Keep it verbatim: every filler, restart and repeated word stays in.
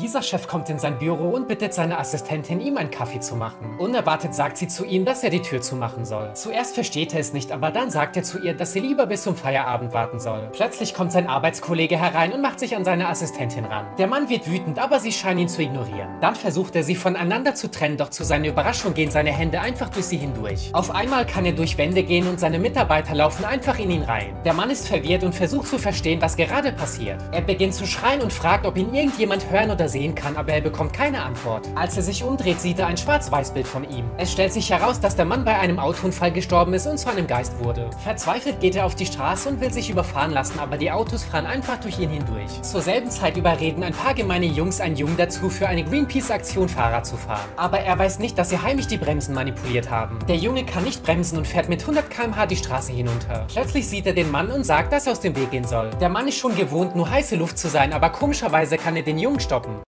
Dieser Chef kommt in sein Büro und bittet seine Assistentin, ihm einen Kaffee zu machen. Unerwartet sagt sie zu ihm, dass er die Tür zumachen soll. Zuerst versteht er es nicht, aber dann sagt er zu ihr, dass sie lieber bis zum Feierabend warten soll. Plötzlich kommt sein Arbeitskollege herein und macht sich an seine Assistentin ran. Der Mann wird wütend, aber sie scheint ihn zu ignorieren. Dann versucht er, sie voneinander zu trennen, doch zu seiner Überraschung gehen seine Hände einfach durch sie hindurch. Auf einmal kann er durch Wände gehen und seine Mitarbeiter laufen einfach in ihn rein. Der Mann ist verwirrt und versucht zu verstehen, was gerade passiert. Er beginnt zu schreien und fragt, ob ihn irgendjemand hören oder sehen kann, aber er bekommt keine Antwort. Als er sich umdreht, sieht er ein Schwarz-Weiß-Bild von ihm. Es stellt sich heraus, dass der Mann bei einem Autounfall gestorben ist und zu einem Geist wurde. Verzweifelt geht er auf die Straße und will sich überfahren lassen, aber die Autos fahren einfach durch ihn hindurch. Zur selben Zeit überreden ein paar gemeine Jungs einen Jungen dazu, für eine Greenpeace-Aktion Fahrrad zu fahren. Aber er weiß nicht, dass sie heimlich die Bremsen manipuliert haben. Der Junge kann nicht bremsen und fährt mit hundert Kilometer pro Stunde die Straße hinunter. Plötzlich sieht er den Mann und sagt, dass er aus dem Weg gehen soll. Der Mann ist schon gewohnt, nur heiße Luft zu sein, aber komischerweise kann er den Jungen stoppen.